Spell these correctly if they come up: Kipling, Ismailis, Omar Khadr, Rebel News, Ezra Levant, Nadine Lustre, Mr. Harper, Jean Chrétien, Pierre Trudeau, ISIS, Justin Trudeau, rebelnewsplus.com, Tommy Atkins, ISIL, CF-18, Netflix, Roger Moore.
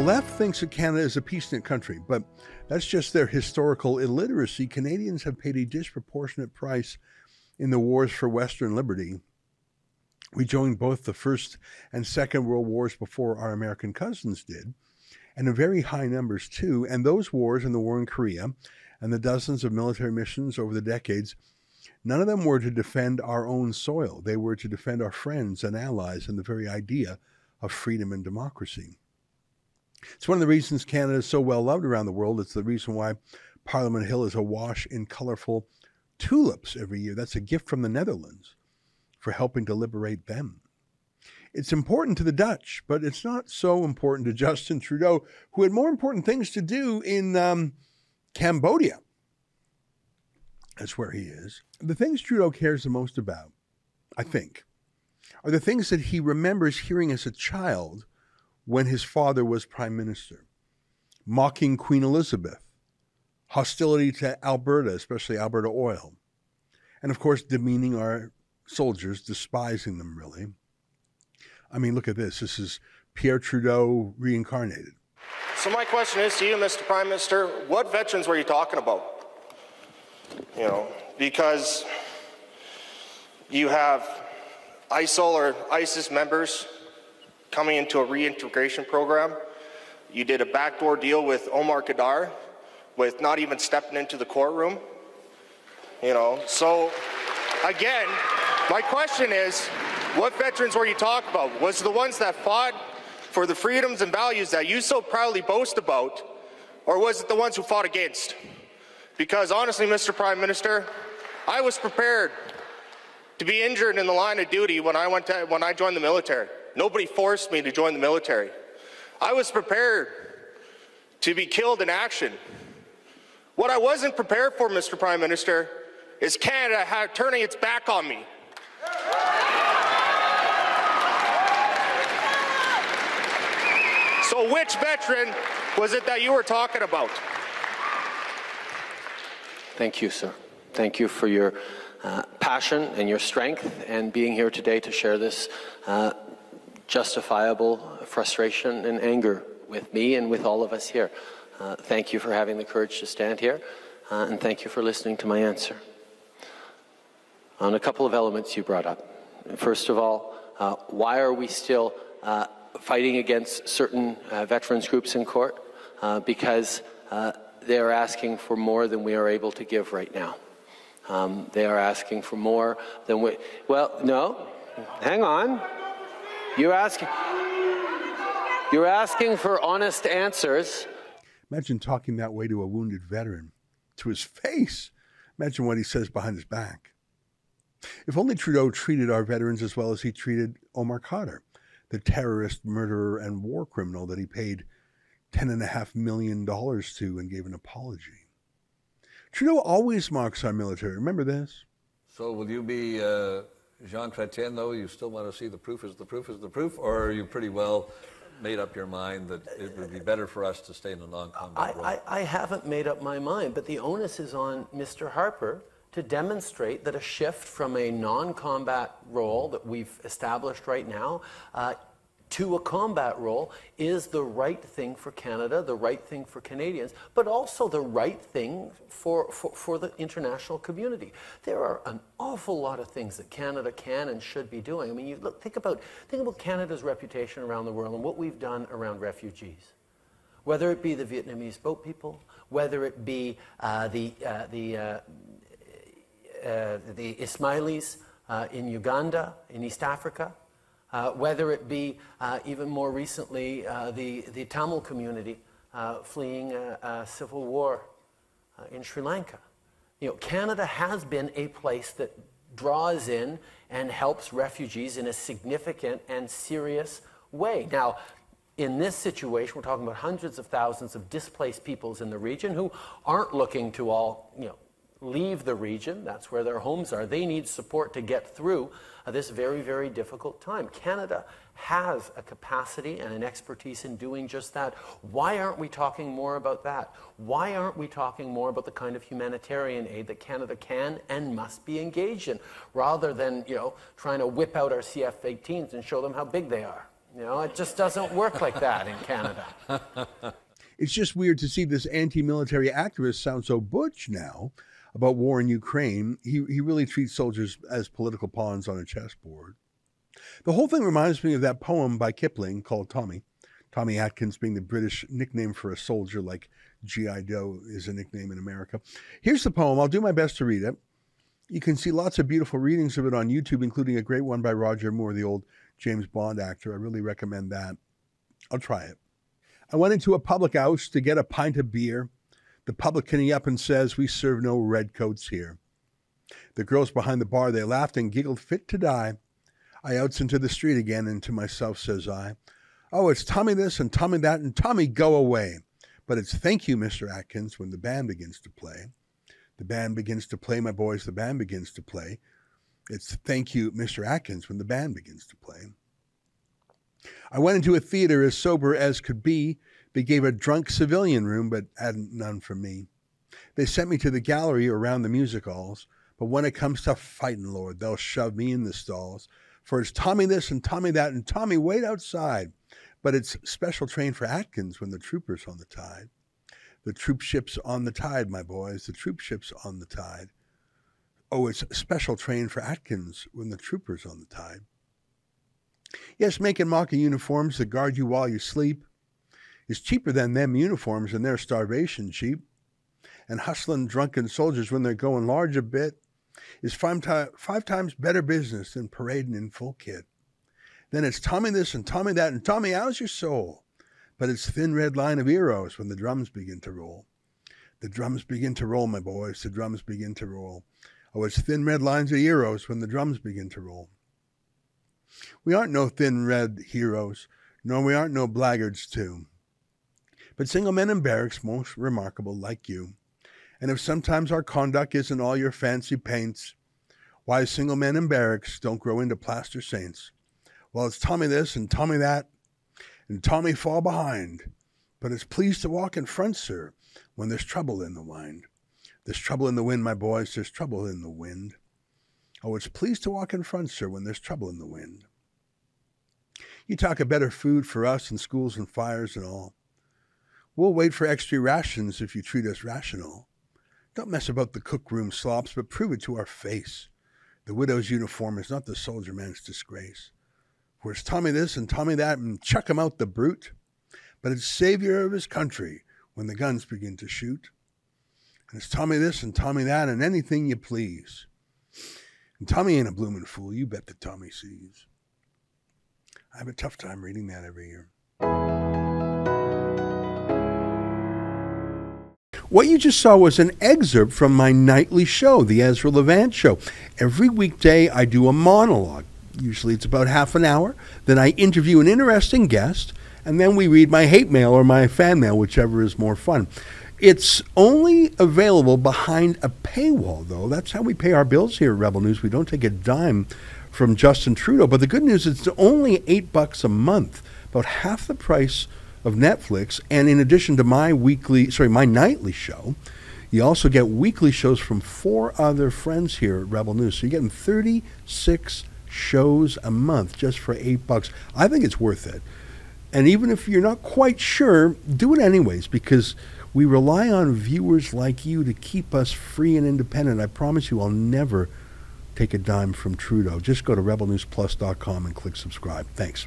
left thinks that Canada is a peacenik country, but that's just their historical illiteracy. Canadians have paid a disproportionate price in the wars for Western liberty. We joined both the First and Second World Wars before our American cousins did, and in very high numbers too. And those wars and the war in Korea and the dozens of military missions over the decades, none of them were to defend our own soil. They were to defend our friends and allies and the very idea of freedom and democracy. It's one of the reasons Canada is so well loved around the world. It's the reason why Parliament Hill is awash in colorful tulips every year. That's a gift from the Netherlands for helping to liberate them. It's important to the Dutch, but it's not so important to Justin Trudeau, who had more important things to do in Cambodia. That's where he is. The things Trudeau cares the most about, I think, are the things that he remembers hearing as a child when his father was prime minister. Mocking Queen Elizabeth, hostility to Alberta, especially Alberta oil, and of course demeaning our soldiers, despising them really. I mean, look at this. This is Pierre Trudeau reincarnated. So my question is to you, Mr. Prime Minister, what veterans were you talking about? You know, because you have ISIL or ISIS members coming into a reintegration program. You did a backdoor deal with Omar Khadr, with not even stepping into the courtroom. You know, so again, my question is, what veterans were you talking about? Was the ones that fought for the freedoms and values that you so proudly boast about, or was it the ones who fought against? Because honestly, Mr. Prime Minister, I was prepared to be injured in the line of duty when I joined the military. Nobody forced me to join the military. I was prepared to be killed in action. What I wasn't prepared for, Mr. Prime Minister, is Canada turning its back on me. So which veteran was it that you were talking about? Thank you, sir. Thank you for your passion and your strength and being here today to share this justifiable frustration and anger with me and with all of us here. Thank you for having the courage to stand here, and thank you for listening to my answer. On a couple of elements you brought up. First of all, why are we still fighting against certain veterans groups in court? Because they are asking for more than we are able to give right now. They are asking for more than we... Well, no, hang on. You're asking for honest answers. Imagine talking that way to a wounded veteran, to his face. Imagine what he says behind his back. If only Trudeau treated our veterans as well as he treated Omar Khadr, the terrorist, murderer, and war criminal that he paid $10.5 million to and gave an apology. Trudeau always mocks our military. Remember this? So will you be Jean Chrétien, though? You still want to see the proof is the proof is the proof? Or are you pretty well made up your mind that it would be better for us to stay in a non-combat role? I haven't made up my mind, but the onus is on Mr. Harper to demonstrate that a shift from a non-combat role that we've established right now to a combat role is the right thing for Canada, the right thing for Canadians, but also the right thing for the international community. There are an awful lot of things that Canada can and should be doing. I mean, you look, think about Canada's reputation around the world and what we've done around refugees. Whether it be the Vietnamese boat people, whether it be the Ismailis in Uganda, in East Africa, whether it be even more recently the Tamil community fleeing a civil war in Sri Lanka. You know, Canada has been a place that draws in and helps refugees in a significant and serious way. Now, in this situation, we're talking about hundreds of thousands of displaced peoples in the region who aren't looking to all, you know, leave the region. That's where their homes are. They need support to get through this very, very difficult time. Canada has a capacity and an expertise in doing just that. Why aren't we talking more about that? Why aren't we talking more about the kind of humanitarian aid that Canada can and must be engaged in, rather than, you know, trying to whip out our CF-18s and show them how big they are? You know, it just doesn't work like that in Canada. It's just weird to see this anti-military activist sound so butch now about war in Ukraine. He really treats soldiers as political pawns on a chessboard. The whole thing reminds me of that poem by Kipling called Tommy. Tommy Atkins being the British nickname for a soldier, like G.I. Joe is a nickname in America. Here's the poem. I'll do my best to read it. You can see lots of beautiful readings of it on YouTube, including a great one by Roger Moore, the old James Bond actor. I really recommend that. I'll try it. I went into a public house to get a pint of beer. The publican up and says, "We serve no redcoats here." The girls behind the bar, they laughed and giggled fit to die. I outs into the street again, and to myself says I, "Oh, it's Tommy this and Tommy that and Tommy go away." But it's "Thank you, Mr. Atkins," when the band begins to play. The band begins to play, my boys, the band begins to play. It's "Thank you, Mr. Atkins," when the band begins to play. I went into a theater as sober as could be. They gave a drunk civilian room, but hadn't none for me. They sent me to the gallery around the music halls. But when it comes to fighting, Lord, they'll shove me in the stalls. For it's "Tommy this and Tommy that and Tommy wait outside." But it's "Special train for Atkins" when the trooper's on the tide. The troop ship's on the tide, my boys, the troop ship's on the tide. Oh, it's "Special train for Atkins" when the trooper's on the tide. Yes, making mock of uniforms that guard you while you sleep is cheaper than them uniforms and their starvation cheap. And hustling drunken soldiers when they're going large a bit is five times better business than parading in full kit. Then it's "Tommy this and Tommy that and Tommy how's your soul?" But it's "Thin Red Line of Heroes" when the drums begin to roll. The drums begin to roll, my boys, the drums begin to roll. Oh, it's "Thin Red Lines of Heroes" when the drums begin to roll. We aren't no thin red heroes, nor we aren't no blackguards too, but single men in barracks most remarkable like you. And if sometimes our conduct isn't all your fancy paints, why single men in barracks don't grow into plaster saints. Well, it's "Tommy this and Tommy that and Tommy fall behind." But it's "Pleased to walk in front, sir," when there's trouble in the wind. There's trouble in the wind, my boys, there's trouble in the wind. Oh, it's "Pleased to walk in front, sir," when there's trouble in the wind. You talk of better food for us and schools and fires and all. We'll wait for extra rations if you treat us rational. Don't mess about the cook-room slops, but prove it to our face. The widow's uniform is not the soldier man's disgrace. For it's "Tommy this and Tommy that and chuck him out, the brute." But it's "Savior of his country" when the guns begin to shoot. And it's "Tommy this and Tommy that and anything you please." And Tommy ain't a bloomin' fool, you bet that Tommy sees. I have a tough time reading that every year. What you just saw was an excerpt from my nightly show, The Ezra Levant Show. Every weekday I do a monologue. Usually it's about half an hour. Then I interview an interesting guest, and then we read my hate mail or my fan mail, whichever is more fun. It's only available behind a paywall, though. That's how we pay our bills here at Rebel News. We don't take a dime from Justin Trudeau. But the good news is it's only $8 a month, about half the price of Netflix. And in addition to my nightly show, you also get weekly shows from 4 other friends here at Rebel News. So you're getting 36 shows a month just for $8. I think it's worth it. And even if you're not quite sure, do it anyways, because we rely on viewers like you to keep us free and independent. I promise you I'll never take a dime from Trudeau. Just go to rebelnewsplus.com and click subscribe. Thanks.